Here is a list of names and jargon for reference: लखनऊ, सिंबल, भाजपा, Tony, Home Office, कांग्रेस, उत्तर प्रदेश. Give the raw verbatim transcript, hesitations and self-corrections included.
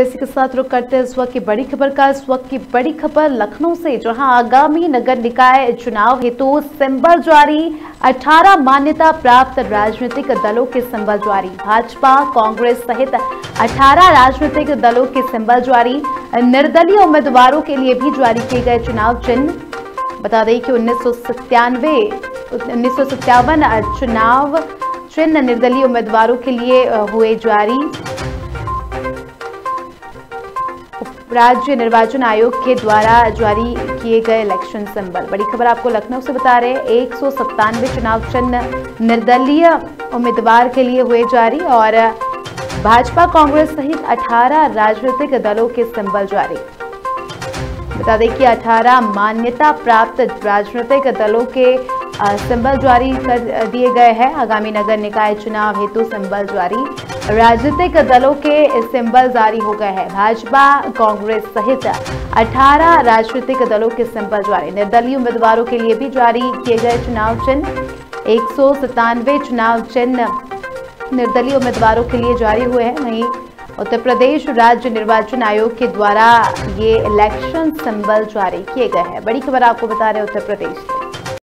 इसी के साथ रुक करते हैं इस वक्त की बड़ी खबर का। इस वक्त की बड़ी खबर लखनऊ से, जहां आगामी नगर निकाय चुनाव हेतु सिंबल जारी, अठारह मान्यता प्राप्त राजनीतिक दलों के सिंबल जारी। भाजपा, कांग्रेस सहित अठारह राजनीतिक दलों के सिंबल जारी। निर्दलीय उम्मीदवारों के लिए भी जारी किए गए चुनाव चिन्ह। बता दें कि उन्नीस सौ सत्तानवे उन्नीस सौ सत्तावन चुनाव चिन्ह निर्दलीय उम्मीदवारों के लिए हुए जारी। राज्य निर्वाचन आयोग के द्वारा जारी किए गए इलेक्शन सिंबल। बड़ी खबर आपको लखनऊ से बता रहे हैं। एक सौ सत्तानवे चुनाव चिन्ह निर्दलीय उम्मीदवार के लिए हुए जारी और भाजपा, कांग्रेस सहित अठारह राजनीतिक दलों के सिंबल जारी। बता दें कि अठारह मान्यता प्राप्त राजनीतिक दलों के सिंबल जारी कर दिए गए हैं। आगामी नगर निकाय चुनाव हेतु सिंबल जारी, राजनीतिक दलों के सिंबल जारी हो गए हैं। भाजपा, कांग्रेस सहित अठारह राजनीतिक दलों के सिंबल जारी। निर्दलीय उम्मीदवारों के लिए भी जारी किए गए चुनाव चिन्ह। एक सौ सत्तानवे चुनाव चिन्ह निर्दलीय उम्मीदवारों के लिए जारी हुए हैं। वहीं उत्तर प्रदेश राज्य निर्वाचन आयोग के द्वारा ये इलेक्शन सिंबल जारी किए गए हैं। बड़ी खबर आपको बता रहे हैं उत्तर प्रदेश से।